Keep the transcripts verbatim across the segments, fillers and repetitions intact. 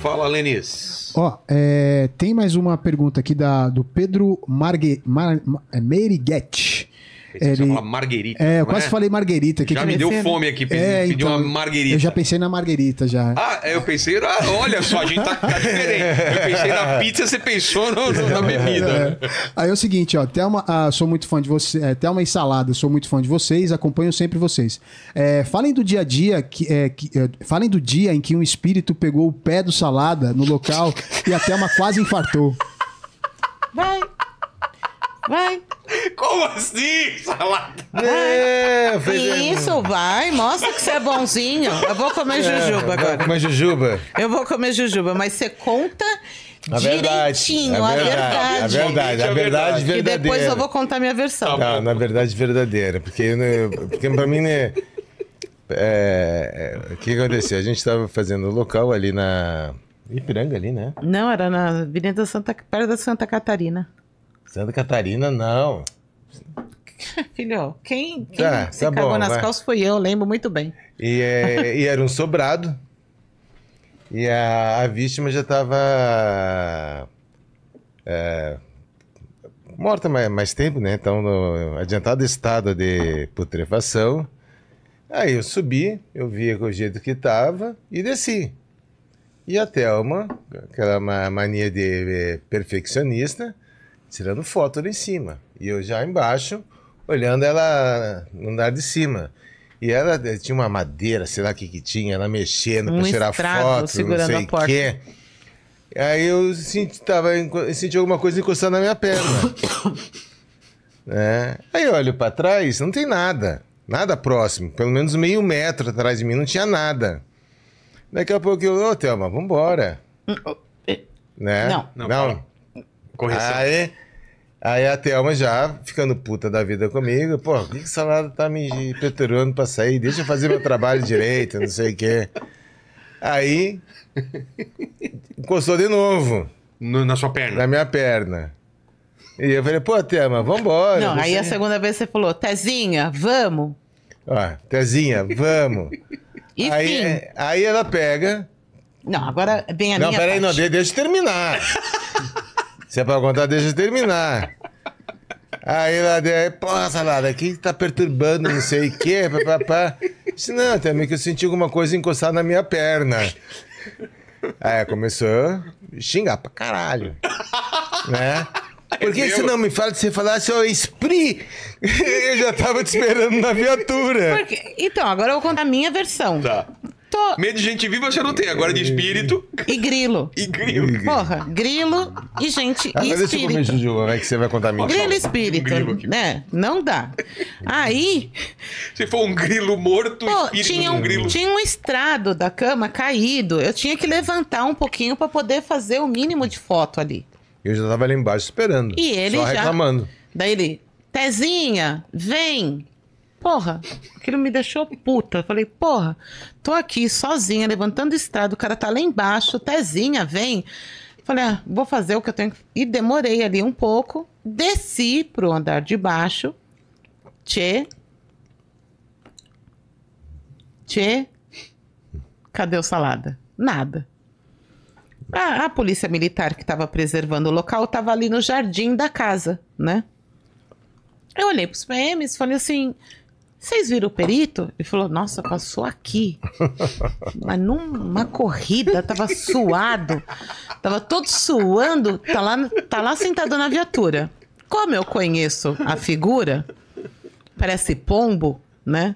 Fala, Lenis. Ó, é, tem mais uma pergunta aqui da, do Pedro Margue, Mar, Meriguete. Ele... Você fala marguerita. É, eu quase é? falei marguerita. Que já que me deu fome aqui, pedi, é, pedi então, uma marguerita. Eu já pensei na marguerita, já. Ah, eu pensei... Na... Olha só, a gente tá, tá diferente. Eu pensei na pizza, você pensou no, no, na bebida. É. Aí é o seguinte, ó. Telma, ah, sou muito fã de vocês. É, Telma e Salada, sou muito fã de vocês. Acompanho sempre vocês. É, falem do dia a dia... Que, é, que, é, falem do dia em que um espírito pegou o pé do Salada no local e a Telma quase infartou. Vai... Vai. Como assim, Salada? É, isso, vai. Mostra que você é bonzinho. Eu vou comer jujuba é, agora. Vai comer jujuba. Eu vou comer jujuba, mas você conta a direitinho, a verdade. A verdade, a verdade verdadeira. E depois eu vou contar minha versão. Não, na verdade verdadeira. Porque, porque pra mim, né... É, o que aconteceu? A gente tava fazendo o local ali na... Ipiranga ali, né? Não, era na Avenida Santa... Perto da Santa Catarina. Santa Catarina, não. Filho, quem, quem tá, se tá cagou bom, nas vai. calças foi eu, lembro muito bem. E, é, e era um sobrado. E a, a vítima já estava é, morta mais, mais tempo, né? Então, no adiantado estado de putrefação. Aí eu subi, eu via o jeito que estava e desci. E a Telma, aquela mania de perfeccionista... tirando foto lá em cima. E eu já embaixo, olhando ela no andar de cima. E ela tinha uma madeira, sei lá o que que tinha, ela mexendo um pra tirar foto, segurando não sei a porta. Quê. Aí eu senti, tava, senti alguma coisa encostando na minha perna. É. Aí eu olho pra trás, não tem nada. Nada próximo. Pelo menos meio metro atrás de mim não tinha nada. Daqui a pouco eu... Ô, oh, Telma, vambora. Né? Não. Não. não. Correção. Aí, aí a Telma já ficando puta da vida comigo. Pô, por que o Salada tá me perturbando pra sair? Deixa eu fazer meu trabalho direito, não sei o quê. Aí, encostou de novo. No, na sua perna? Na minha perna. E eu falei, pô, Telma, vambora. Não, aí a segunda vez você falou, Tezinha, vamos. Ó, Tezinha, vamos. Enfim. Aí, aí ela pega... Não, agora bem a não, minha peraí, Não, peraí, não, deixa eu terminar. Se é pra contar, deixa eu terminar. Aí ela deu, pô, Salada, que tá perturbando, não sei o quê, papapá. Eu disse, não, também que eu senti alguma coisa encostar na minha perna. Aí começou a xingar pra caralho. Né? Porque se não me fala, se falasse, ó, Esprit, eu já tava te esperando na viatura. Porque... Então, agora eu vou contar a minha versão. Tá. Tô... Medo de gente viva você não tem, agora de espírito. E grilo. E grilo. Porra, grilo e gente. Ah, e mas espírito. Deixa eu comer jujuba, né, que você vai contar minha grilo e espírito. Um grilo aqui. Né? Não dá. Aí. Se for um grilo morto, pô, espírito tinha um, um grilo. Tinha um estrado da cama caído. Eu tinha que levantar um pouquinho pra poder fazer o mínimo de foto ali. Eu já tava ali embaixo esperando. E ele só já. reclamando. Daí ele, Tezinha, vem. Porra, aquilo me deixou puta. Eu falei, porra, tô aqui sozinha, levantando estrada, o cara tá lá embaixo, Tezinha, vem. Eu falei, ah, vou fazer o que eu tenho que... E demorei ali um pouco, desci pro andar de baixo, tchê, tchê, cadê o Salada? Nada. A, a polícia militar que tava preservando o local tava ali no jardim da casa, né? Eu olhei pros P Ms e falei assim... Vocês viram o perito? Ele falou, nossa, passou aqui. Mas numa corrida, tava suado. Tava todo suando. Tá lá, tá lá sentado na viatura. Como eu conheço a figura, parece pombo, né?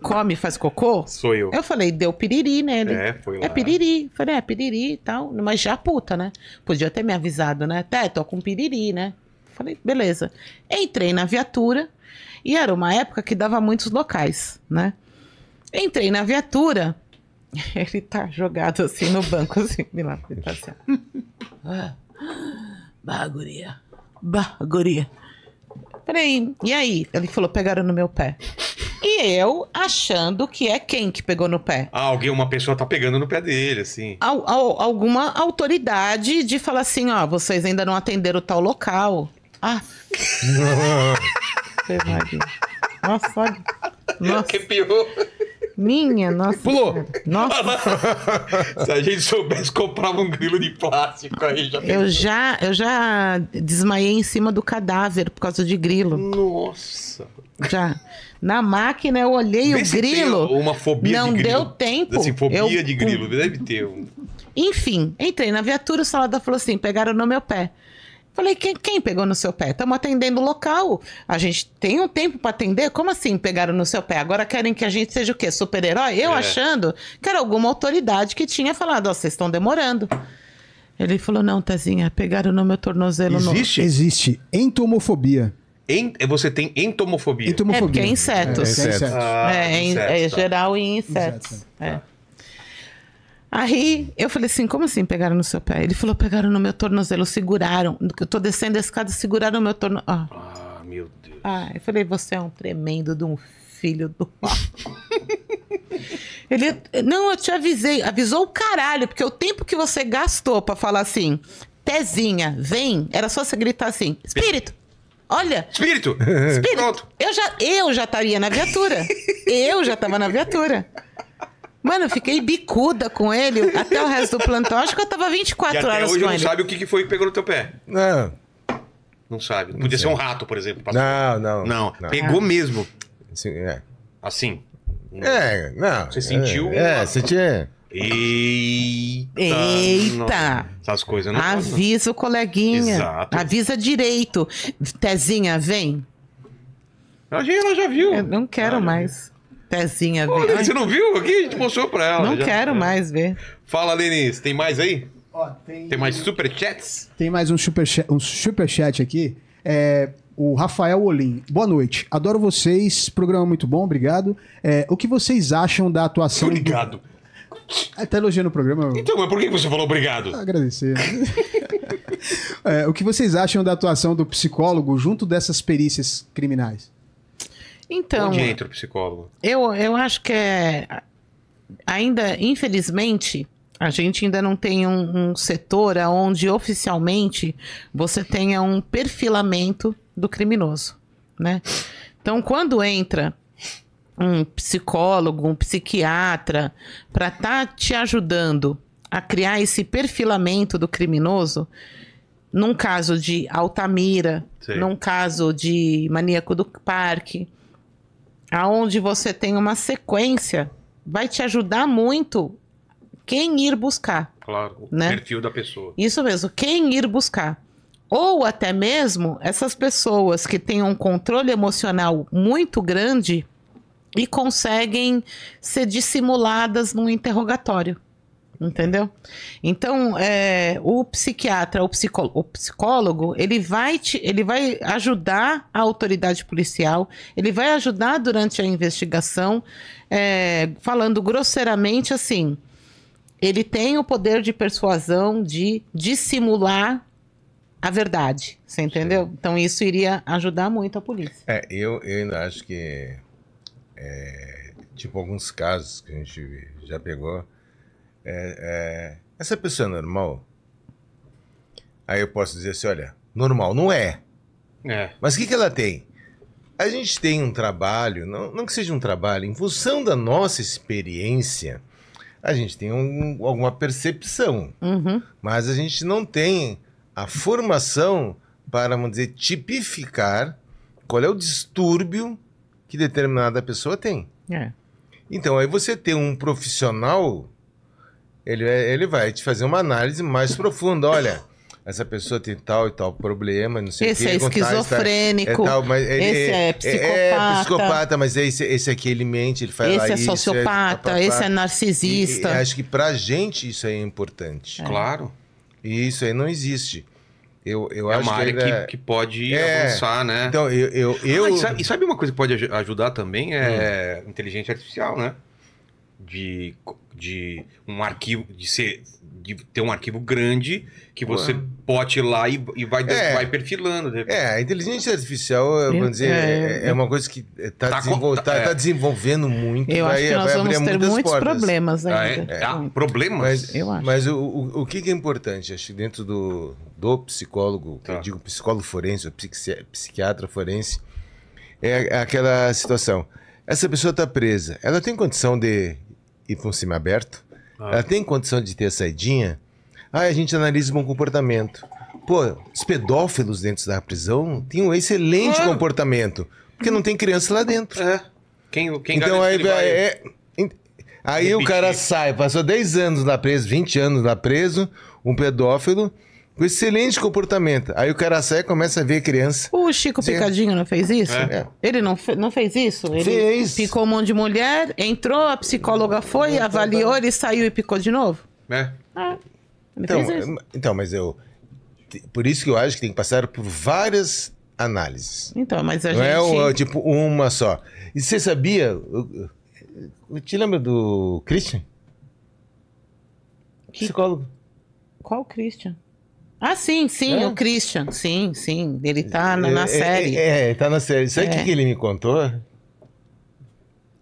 Come, faz cocô. Sou eu. Eu falei, deu piriri nele. É, foi lá. É piriri. Falei, é piriri e tal. Mas já puta, né? Podia ter me avisado, né? Até, tô com piriri, né? Falei, beleza. Entrei na viatura. E era uma época que dava muitos locais, né? Entrei na viatura, ele tá jogado assim no banco, assim, me lá, ele tá assim. Ah, bah, guria, bah, guria. Peraí, e aí? Ele falou, pegaram no meu pé. E eu achando que é quem que pegou no pé. Ah, alguém, uma pessoa tá pegando no pé dele, assim. Al, al, alguma autoridade de falar assim, ó, vocês ainda não atenderam tal local. Ah... Nossa, olha. Nossa. Que pior. Minha nossa. Pulou. Nossa. Se a gente soubesse, comprava um grilo de plástico aí. Já eu, já, eu já desmaiei em cima do cadáver por causa de grilo. Nossa. Já. Na máquina eu olhei Vê o grilo. Uma fobia não de grilo. Não deu tempo. Assim, fobia eu... de grilo. Deve ter um. Enfim, entrei na viatura, o Salada falou assim: pegaram no meu pé. Falei, quem, quem pegou no seu pé? Estamos atendendo o local. A gente tem um tempo para atender? Como assim pegaram no seu pé? Agora querem que a gente seja o quê? Super-herói? Eu é. achando que era alguma autoridade que tinha falado, ó, oh, vocês estão demorando. Ele falou, não, Tazinha, pegaram no meu tornozelo. Existe? No... Existe. Entomofobia. Ent... Você tem entomofobia. entomofobia. É porque é insetos. É, é, insetos. Ah, é, insetos, é, é tá. geral em insetos. Insetos é. Tá. Aí eu falei assim, como assim pegaram no seu pé? Ele falou, pegaram no meu tornozelo, seguraram. Eu tô descendo a escada, seguraram o meu tornozelo. Ah. ah, meu Deus. Ah, eu falei, você é um tremendo de um filho do mal. Ele, não, eu te avisei. Avisou o caralho, porque o tempo que você gastou pra falar assim, Tezinha, vem, era só você gritar assim, espírito. Olha. Espírito. Espírito. Pronto. Eu já, eu já estaria na viatura. Eu já tava na viatura. Mano, eu fiquei bicuda com ele até o resto do plantão. Acho que eu tava vinte e quatro horas com ele. E até hoje não sabe o que foi que pegou no teu pé. Não. Não sabe. Não podia sei. ser um rato, por exemplo. Não, não, não. Não, pegou ah. mesmo. Assim, é. Assim. É, não. Você sentiu? É, é sentia. Eita. Eita. Nossa. Essas coisas não Avisa o coleguinha. Exato. Avisa direito. Tezinha, vem. Ela já viu. Eu não quero ah, mais. Tezinha, olha, você não viu? Aqui a gente mostrou pra ela. Não já. quero mais ver. Fala, Denise, tem mais aí? Ó, tem... tem mais superchats? Tem mais um superchat um super chat aqui. É, o Rafael Olim. Boa noite. Adoro vocês. Programa muito bom, obrigado. É, o que vocês acham da atuação... Obrigado. Do... Tá elogiando o programa. Então, mas por que você falou obrigado? Agradecer. é, o que vocês acham da atuação do psicólogo junto dessas perícias criminais? Então, onde entra o psicólogo? Eu, eu acho que é... Ainda, infelizmente, a gente ainda não tem um, um setor onde oficialmente você tenha um perfilamento do criminoso, né? Então, quando entra um psicólogo, um psiquiatra, para estar tá te ajudando a criar esse perfilamento do criminoso... Num caso de Altamira, Sim. num caso de Maníaco do Parque... Aonde você tem uma sequência, vai te ajudar muito quem ir buscar. Claro, né? O perfil da pessoa. Isso mesmo, quem ir buscar. Ou até mesmo essas pessoas que têm um controle emocional muito grande e conseguem ser dissimuladas num interrogatório, entendeu? Então, é, o psiquiatra, o, psicó- o psicólogo, ele vai, te, ele vai ajudar a autoridade policial, ele vai ajudar durante a investigação, é, falando grosseiramente assim, ele tem o poder de persuasão de dissimular a verdade, você entendeu? Sim. Então, isso iria ajudar muito a polícia. É, eu, eu ainda acho que, é, tipo, alguns casos que a gente já pegou, É, é, essa pessoa é normal? Aí eu posso dizer assim, olha, normal não é, é. Mas o que, que ela tem? A gente tem um trabalho, não, não que seja um trabalho, em função da nossa experiência, a gente tem um, alguma percepção, uhum. mas a gente não tem a formação para, vamos dizer, tipificar qual é o distúrbio que determinada pessoa tem. É. Então aí você tem um profissional... Ele, ele vai te fazer uma análise mais profunda. Olha, essa pessoa tem tal e tal problema, não sei o que. Esse é esquizofrênico, tal, é tal, mas ele, esse é psicopata. É, é psicopata, mas esse, esse aqui ele mente, ele faz esse lá é isso. Esse é sociopata, esse é narcisista. E, e acho que pra gente isso aí é importante. É. Claro. E isso aí não existe. Eu, eu é acho uma área que, era... que, que pode é. avançar, né? Então, eu... eu, eu... Ah, e, sabe, e sabe uma coisa que pode ajudar também? É hum. inteligência artificial, né? De... de um arquivo de ser de ter um arquivo grande que você Ué. pode ir lá e, e vai, é, vai perfilando. É, a inteligência artificial, vamos dizer, é, é, é uma coisa que está tá desenvol, tá, tá, é. tá desenvolvendo muito. Eu vai, acho que nós vai vamos ter muitos portas. problemas ainda. Ah, é? ah, problemas? Mas, eu acho. Mas o, o, o que, que é importante? Acho que dentro do, do psicólogo, tá. eu digo psicólogo forense, ou psiquiatra forense, é aquela situação. Essa pessoa está presa. Ela tem condição de ir para um semiaberto? Ah. Ela tem condição de ter a saidinha? Aí a gente analisa o bom comportamento. Pô, os pedófilos dentro da prisão têm um excelente ah. comportamento. Porque não tem criança lá dentro. É. Quem, quem então aí, que vai... é... aí o cara sai, passou dez anos lá preso, vinte anos lá preso, um pedófilo, com excelente comportamento. Aí o cara sai e começa a ver criança. O Chico Sim. Picadinho não fez isso? É. Ele não, não fez isso? Ele fez. Picou um monte de mulher, entrou, a psicóloga foi, não, avaliou, tá, tá. ele saiu e picou de novo? É. Ah. Então, então, mas eu... Por isso que eu acho que tem que passar por várias análises. Então, mas a não gente... Não é, tipo, uma só. E você sabia... Eu, eu te lembra do Christian? Que... Psicólogo. Qual Christian? Ah, sim, sim, é? o Christian. Sim, sim. Ele tá na, na é, série. É, é, tá na série. Sabe o é. que, que ele me contou?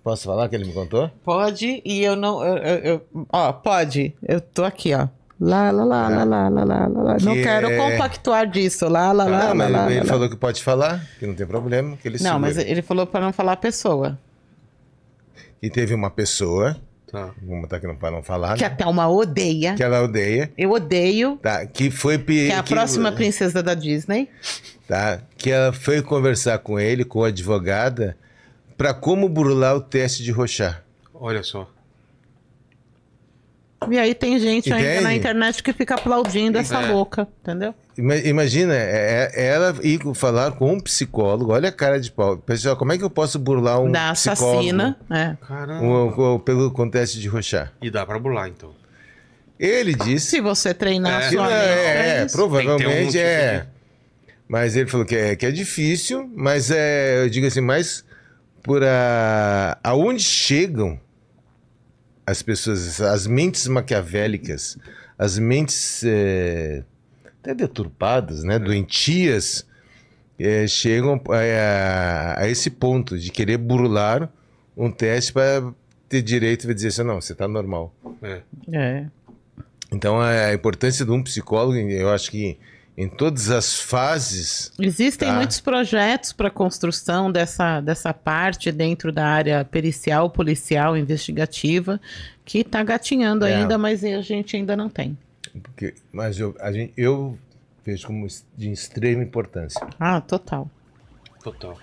Posso falar que ele me contou? Pode, e eu não... Eu, eu, eu, ó, pode. Eu tô aqui, ó. Lá, lá, lá, lá, lá, lá, lá, lá. Não quero é... compactuar disso. Lá, lá, lá, ah, lá, lá. Ele lá, falou lá. que pode falar, que não tem problema. Que ele não, sumiu. Mas ele falou para não falar a pessoa. E teve uma pessoa, tá. vamos botar aqui não, para não falar. Que né? a Telma odeia. Que ela odeia. Eu odeio. Tá, que foi... Pe... Que é a que... próxima princesa da Disney. Tá, que ela foi conversar com ele, com a advogada, para como burlar o teste de Rorschach. Olha só. E aí tem gente Entende? ainda na internet que fica aplaudindo essa é. louca, entendeu? Imagina, ela ir falar com um psicólogo, olha a cara de pau. Pessoal, como é que eu posso burlar um da psicólogo? assassina, é. Um, um, pelo contexto de Rorschach. E dá pra burlar, então. Ele disse... Se você treinar é. a sua mente... É, é, é provavelmente um é. De... Mas ele falou que é, que é difícil, mas é, eu digo assim, mas por a... aonde chegam... As pessoas, as mentes maquiavélicas, as mentes é, até deturpadas, né, doentias, é, chegam a, a, a esse ponto de querer burlar um teste para ter direito de dizer assim, não, você está normal. É. É. Então, a importância de um psicólogo, eu acho que em todas as fases... Existem tá? muitos projetos para construção dessa, dessa parte dentro da área pericial, policial, investigativa, que está gatinhando é. ainda, mas a gente ainda não tem. Porque, mas eu, a gente, eu vejo como de extrema importância. Ah, total. Total.